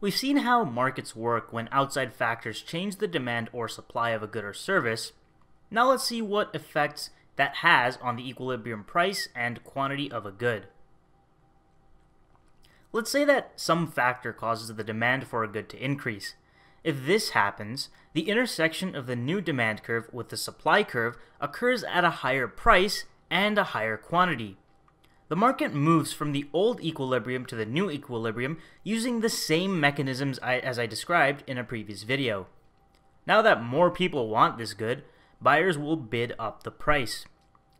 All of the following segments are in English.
We've seen how markets work when outside factors change the demand or supply of a good or service. Now let's see what effects that has on the equilibrium price and quantity of a good. Let's say that some factor causes the demand for a good to increase. If this happens, the intersection of the new demand curve with the supply curve occurs at a higher price and a higher quantity. The market moves from the old equilibrium to the new equilibrium using the same mechanisms as I described in a previous video. Now that more people want this good, buyers will bid up the price.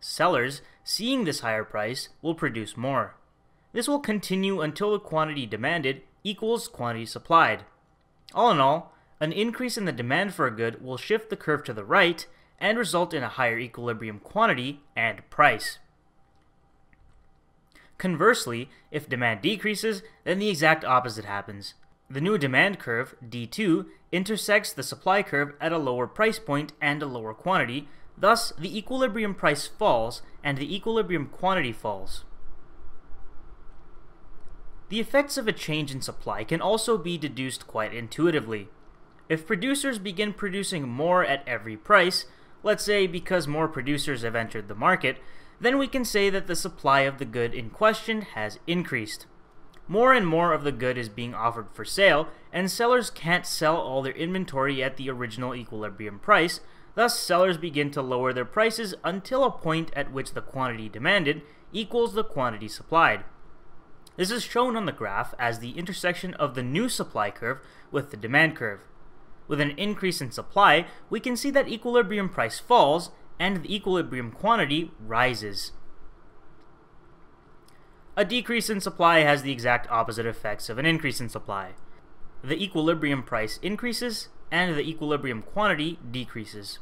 Sellers, seeing this higher price, will produce more. This will continue until the quantity demanded equals quantity supplied. All in all, an increase in the demand for a good will shift the curve to the right and result in a higher equilibrium quantity and price. Conversely, if demand decreases, then the exact opposite happens. The new demand curve, D2, intersects the supply curve at a lower price point and a lower quantity, thus the equilibrium price falls and the equilibrium quantity falls. The effects of a change in supply can also be deduced quite intuitively. If producers begin producing more at every price, let's say because more producers have entered the market, then we can say that the supply of the good in question has increased. More and more of the good is being offered for sale, and sellers can't sell all their inventory at the original equilibrium price, thus sellers begin to lower their prices until a point at which the quantity demanded equals the quantity supplied. This is shown on the graph as the intersection of the new supply curve with the demand curve. With an increase in supply, we can see that equilibrium price falls and the equilibrium quantity rises. A decrease in supply has the exact opposite effects of an increase in supply. The equilibrium price increases and the equilibrium quantity decreases.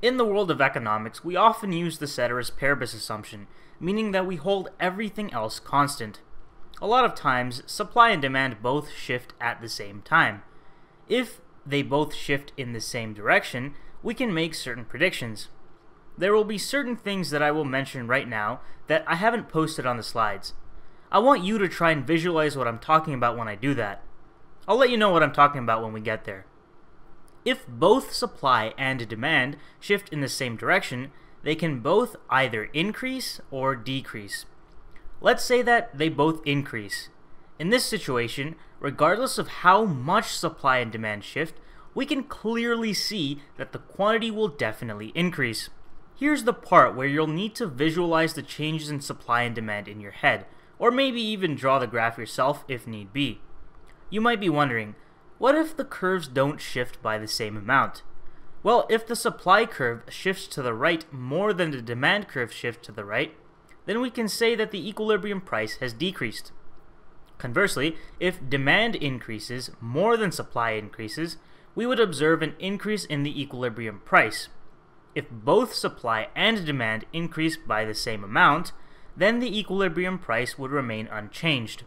In the world of economics, we often use the ceteris paribus assumption, meaning that we hold everything else constant. A lot of times, supply and demand both shift at the same time. If they both shift in the same direction, we can make certain predictions. There will be certain things that I will mention right now that I haven't posted on the slides. I want you to try and visualize what I'm talking about when I do that. I'll let you know what I'm talking about when we get there. If both supply and demand shift in the same direction, they can both either increase or decrease. Let's say that they both increase. In this situation, regardless of how much supply and demand shift, we can clearly see that the quantity will definitely increase. Here's the part where you'll need to visualize the changes in supply and demand in your head, or maybe even draw the graph yourself if need be. You might be wondering, what if the curves don't shift by the same amount? Well, if the supply curve shifts to the right more than the demand curve shifts to the right, then we can say that the equilibrium price has decreased. Conversely, if demand increases more than supply increases, we would observe an increase in the equilibrium price. If both supply and demand increase by the same amount, then the equilibrium price would remain unchanged.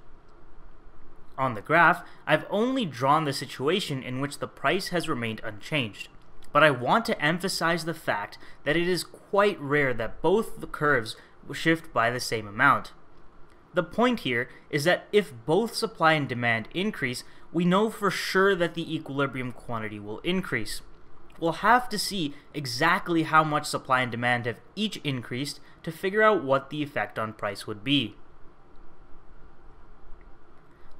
On the graph, I've only drawn the situation in which the price has remained unchanged, but I want to emphasize the fact that it is quite rare that both the curves shift by the same amount. The point here is that if both supply and demand increase, we know for sure that the equilibrium quantity will increase. We'll have to see exactly how much supply and demand have each increased to figure out what the effect on price would be.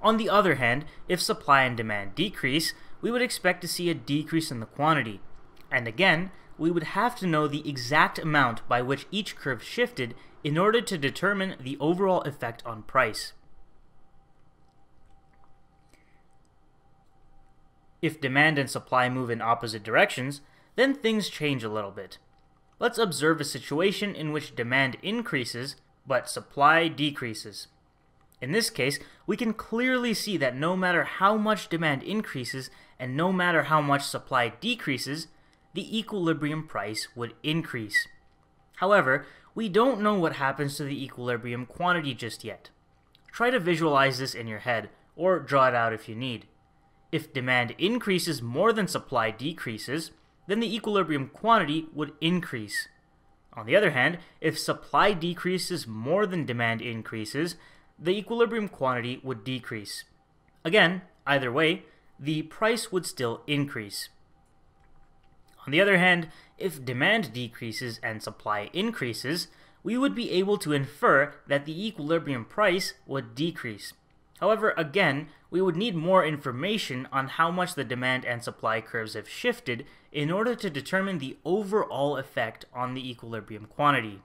On the other hand, if supply and demand decrease, we would expect to see a decrease in the quantity. And again, we would have to know the exact amount by which each curve shifted in order to determine the overall effect on price. If demand and supply move in opposite directions, then things change a little bit. Let's observe a situation in which demand increases, but supply decreases. In this case, we can clearly see that no matter how much demand increases and no matter how much supply decreases, the equilibrium price would increase. However, we don't know what happens to the equilibrium quantity just yet. Try to visualize this in your head, or draw it out if you need. If demand increases more than supply decreases, then the equilibrium quantity would increase. On the other hand, if supply decreases more than demand increases, the equilibrium quantity would decrease. Again, either way, the price would still increase. On the other hand, if demand decreases and supply increases, we would be able to infer that the equilibrium price would decrease. However, again, we would need more information on how much the demand and supply curves have shifted in order to determine the overall effect on the equilibrium quantity.